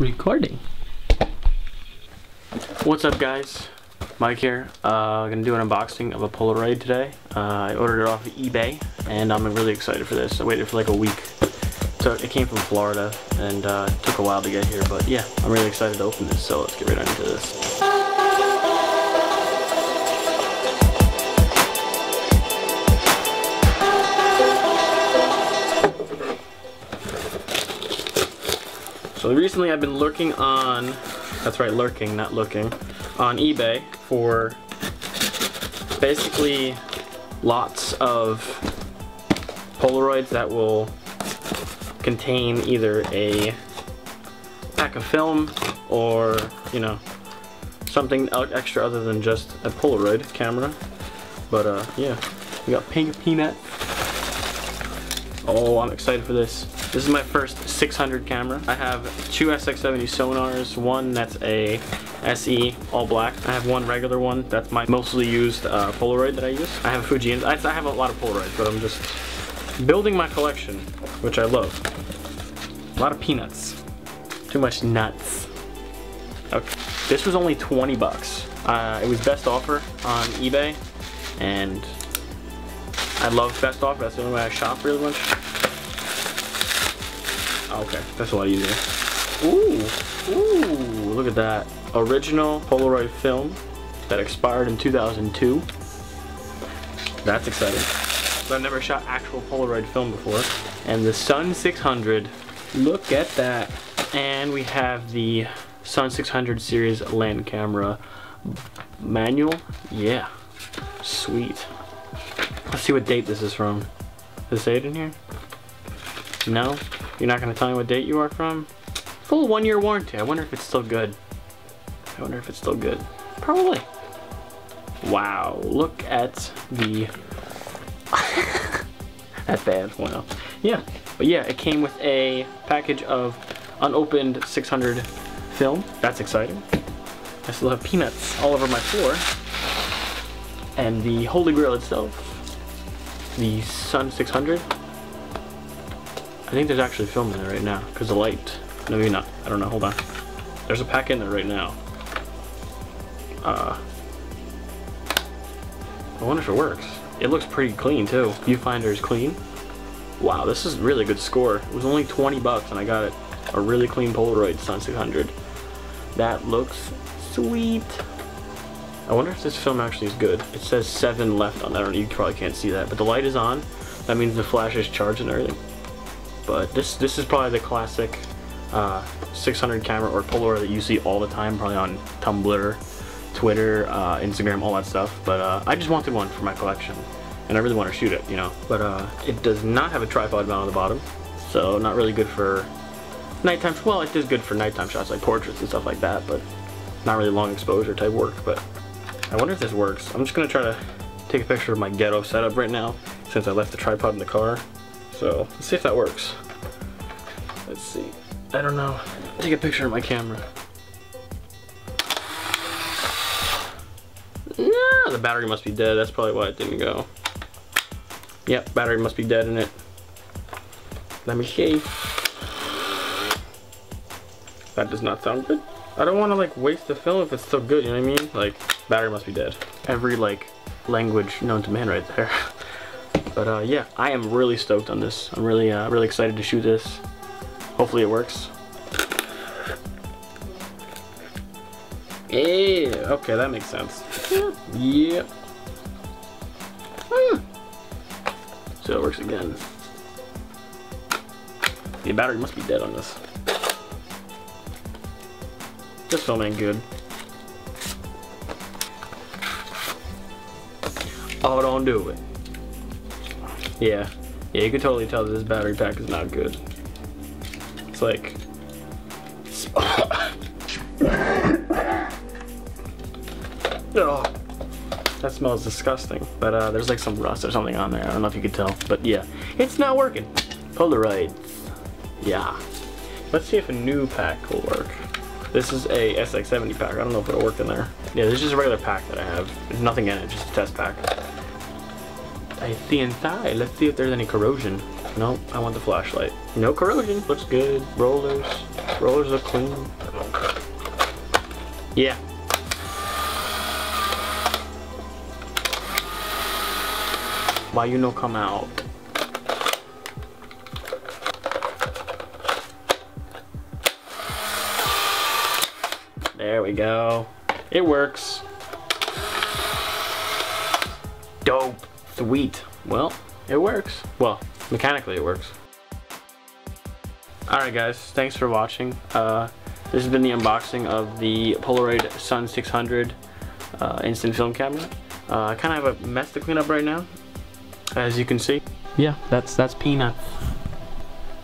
Recording. What's up, guys? Mike here. Gonna do an unboxing of a Polaroid today. I ordered it off of eBay, and I'm really excited for this. I waited for like a week. So it came from Florida, and it took a while to get here, but yeah, I'm really excited to open this, so let's get right into this. So recently I've been lurking on, that's right, lurking, not looking, on eBay for basically lots of Polaroids that will contain either a pack of film or, you know, something extra other than just a Polaroid camera. But yeah, we got Pink Peanut. Oh, I'm excited for this. This is my first 600 camera. I have two SX-70 sonars, one that's a SE all black. I have one regular one, that's my mostly used Polaroid that I use. I have Fuji, and I have a lot of Polaroids, but I'm just building my collection, which I love. A lot of peanuts. Too much nuts. Okay. This was only 20 bucks. It was best offer on eBay, and I love best offer, that's the only way I shop really much. Okay, that's a lot easier. Ooh, look at that. Original Polaroid film that expired in 2002. That's exciting. I've never shot actual Polaroid film before. And the Sun 600, look at that. And we have the Sun 600 series land camera manual. Yeah, sweet. Let's see what date this is from. Does it say it in here? No? You're not gonna tell me what date you are from? Full 1-year warranty. I wonder if it's still good. I wonder if it's still good. Probably. Wow, look at the... That's bad, wow. Yeah, but yeah, it came with a package of unopened 600 film. That's exciting. I still have peanuts all over my floor. And the Holy Grail itself. The Sun 600. I think there's actually film in there right now because the light. No, maybe not. I don't know. Hold on. There's a pack in there right now. I wonder if it works. It looks pretty clean too. Viewfinder is clean. Wow, this is really good score. It was only 20 bucks and I got it. A really clean Polaroid Sun 600. That looks sweet. I wonder if this film actually is good. It says 7 left on that. I don't know, you probably can't see that, but the light is on. That means the flash is charged and everything. But this is probably the classic 600 camera or Polaroid that you see all the time, probably on Tumblr, Twitter, Instagram, all that stuff. But I just wanted one for my collection, and I really want to shoot it, you know. But it does not have a tripod mount on the bottom, so not really good for nighttime. Well, it is good for nighttime shots like portraits and stuff like that, but not really long exposure type work. But I wonder if this works. I'm just gonna try to take a picture of my ghetto setup right now since I left the tripod in the car. So let's see if that works. Let's see. I don't know. Take a picture of my camera. No, the battery must be dead. That's probably why it didn't go. Yep, battery must be dead in it. Let me see. That does not sound good. I don't want to like waste the film if it's still good, you know what I mean? Like, battery must be dead. Every like language known to man right there. But yeah, I am really stoked on this. I'm really really excited to shoot this. Hopefully it works. Yeah, okay, that makes sense. Yeah. So it works again. The battery must be dead on this. This film ain't good. Oh, don't do it. Yeah. Yeah, you can totally tell that this battery pack is not good. It's like... Oh, that smells disgusting. But there's like some rust or something on there. I don't know if you could tell. But yeah, it's not working. Polaroids. Yeah. Let's see if a new pack will work. This is a SX-70 pack. I don't know if it'll work in there. Yeah, this is just a regular pack that I have. There's nothing in it, just a test pack. I see inside. Let's see if there's any corrosion. Nope, I want the flashlight. No corrosion, looks good. Rollers, rollers look clean. Yeah. Why you no come out? There we go. It works. Dope. Sweet. Well, it works. Well, mechanically it works. Alright guys, thanks for watching. This has been the unboxing of the Polaroid Sun 600 instant film camera. I kind of have a mess to clean up right now, as you can see. Yeah, that's peanuts.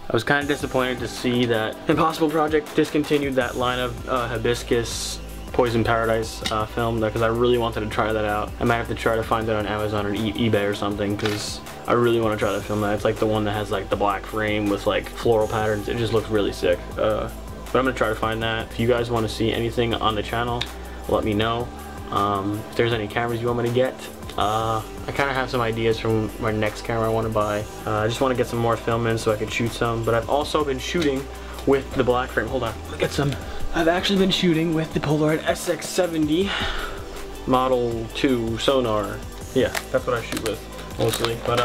I was kind of disappointed to see that Impossible Project discontinued that line of Hibiscus Poison Paradise film, because I really wanted to try that out. I might have to try to find it on Amazon or eBay or something, because I really want to try to film that. It's like the one that has like the black frame with like floral patterns. It just looks really sick. But I'm going to try to find that. If you guys want to see anything on the channel, let me know. If there's any cameras you want me to get. I kind of have some ideas from my next camera I want to buy. I just want to get some more film in so I can shoot some, but I've also been shooting with the black frame. Hold on, let me get some. I've actually been shooting with the Polaroid SX-70 Model 2 sonar. Yeah, that's what I shoot with mostly. But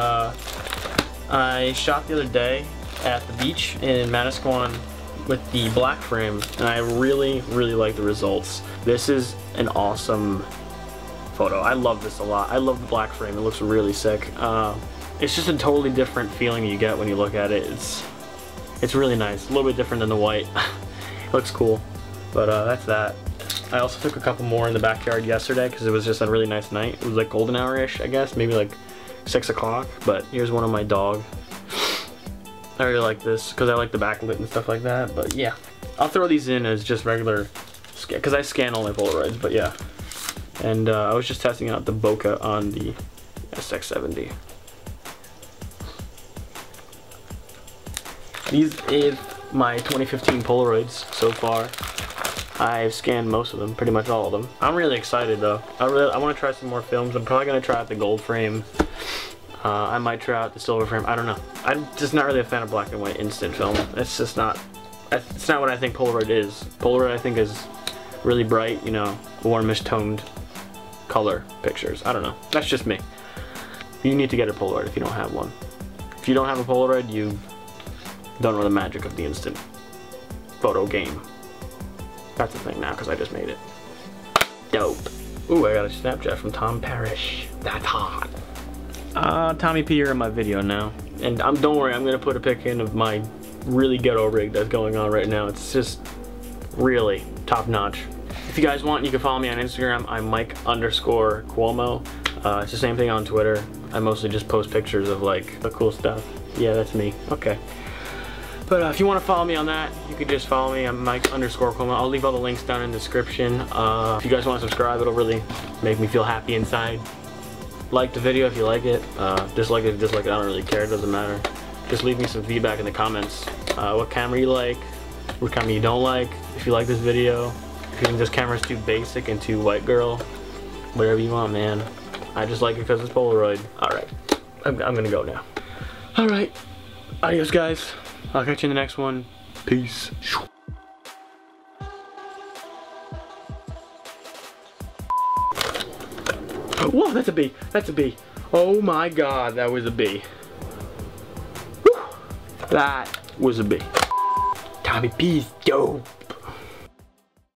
I shot the other day at the beach in Manasquan with the black frame, and I really, really like the results. This is an awesome photo. I love this a lot. I love the black frame. It looks really sick. It's just a totally different feeling you get when you look at it. It's really nice. A little bit different than the white. It looks cool. But that's that. I also took a couple more in the backyard yesterday because it was just a really nice night. It was like golden hour-ish, I guess. Maybe like 6 o'clock. But here's one of my dog. I really like this because I like the backlit and stuff like that. But yeah, I'll throw these in as just regular, because I scan all my Polaroids. But yeah. And I was just testing out the bokeh on the SX-70. These is my 2015 Polaroids so far. I've scanned most of them, pretty much all of them. I'm really excited though. I want to try some more films. I'm probably going to try out the gold frame. I might try out the silver frame. I don't know. I'm just not really a fan of black and white instant film. It's just not. It's not what I think Polaroid is. Polaroid I think is really bright, you know, warmish toned color pictures. I don't know. That's just me. You need to get a Polaroid if you don't have one. If you don't have a Polaroid, you don't know the magic of the instant photo game. That's the thing now because I just made it. Dope. Ooh, I got a Snapchat from Tom Parrish. That's hot. Tommy P, you're in my video now. And don't worry, I'm going to put a pic in of my really ghetto rig that's going on right now. It's just really top notch. If you guys want, you can follow me on Instagram. I'm Mike_Cuomo. It's the same thing on Twitter. I mostly just post pictures of like the cool stuff. Yeah, that's me. Okay. But if you want to follow me on that, you can just follow me. I'm Mike_Cuomo. I'll leave all the links down in the description. If you guys want to subscribe, it'll really make me feel happy inside. Like the video if you like it. Dislike it if you dislike it. I don't really care. It doesn't matter. Just leave me some feedback in the comments. What camera you like. What camera you don't like. If you like this video. If you think this camera's too basic and too white girl. Whatever you want, man. I just like it because it's Polaroid. Alright. I'm gonna go now. Alright. Adios, guys. I'll catch you in the next one. Peace. Whoa, that's a bee. That's a bee. Oh my god, that was a bee. Whew. That was a bee. Tommy P's dope.